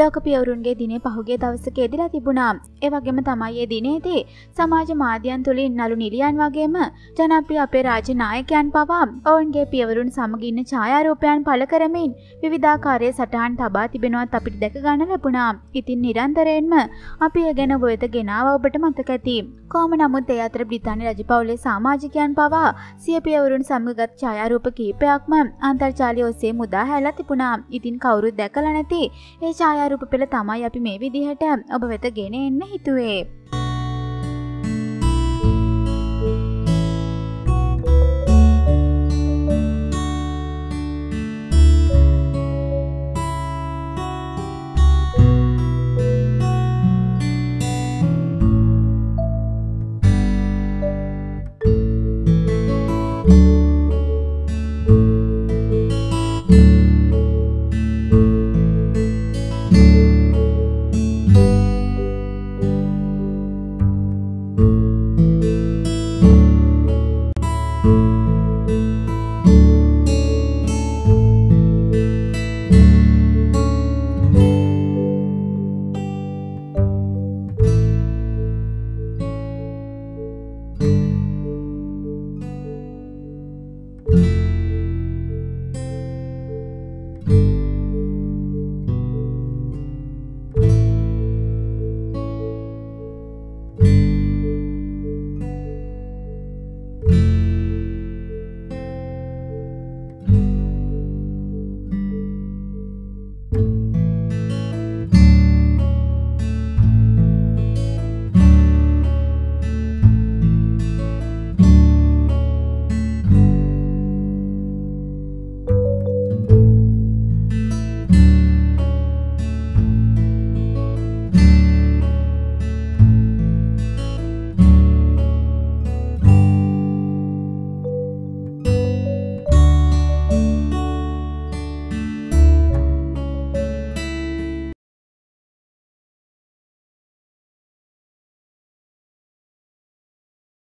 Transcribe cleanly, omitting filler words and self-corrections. ලෝකපියවරුන්ගේ දිනේ පහුගිය දවසක එදිලා තිබුණා. ඒ වගේම තමයි ඒ දිනේදී සමාජ මාධ්‍යයන් තුලින් නළු නිලියන් වගේම ජනප්‍රිය අපේ රාජ්‍ය නායකයන් පවා ඔවුන්ගේ පියවරුන් සමග ඉන්න ඡායාරූපයන් පළ කරමින් විවිධාකාරයේ සටහන් තබා තිබෙනවත් අපිට දැක ගන්න ලැබුණා. ඉතින් නිරන්තරයෙන්ම අපි ඒ ගැන වොයත ගෙනාවා ඔබට මතක ඇති. කොහොම නමුත් ඒ අතර බ්‍රිතාන්‍ය රජපෞලේ සමාජිකයන් පවා සිය පියවරුන් සමගත් ඡායාරූප කීපයක්ම අන්තර්ජාලය ඔස්සේ මුදා හැලා තිබුණා. ඉතින් කවුරුත් දැකලා නැති මේ ඡායාරූප පෙළ තමයි අපි මේ විදිහට ඔබ වෙත ගෙන එන්න හිතුවේ.